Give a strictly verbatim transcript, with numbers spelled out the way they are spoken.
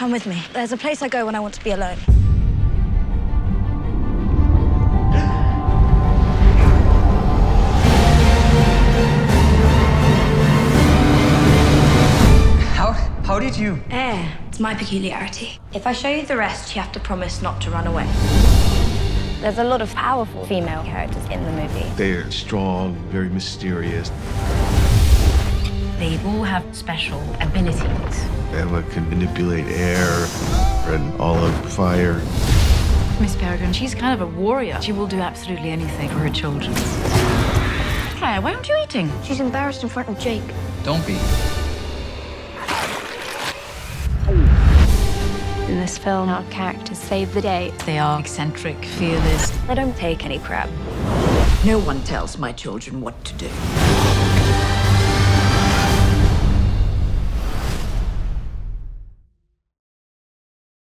Come with me. There's a place I go when I want to be alone. How, how did you? Air. It's my peculiarity. If I show you the rest, you have to promise not to run away. There's a lot of powerful female characters in the movie. They're strong, very mysterious. They all have special abilities. Ella can manipulate air and olive fire. Miss Peregrine, she's kind of a warrior. She will do absolutely anything for her children. Claire, why aren't you eating? She's embarrassed in front of Jake. Don't be. In this film, our characters save the day. They are eccentric, fearless. I don't take any crap. No one tells my children what to do.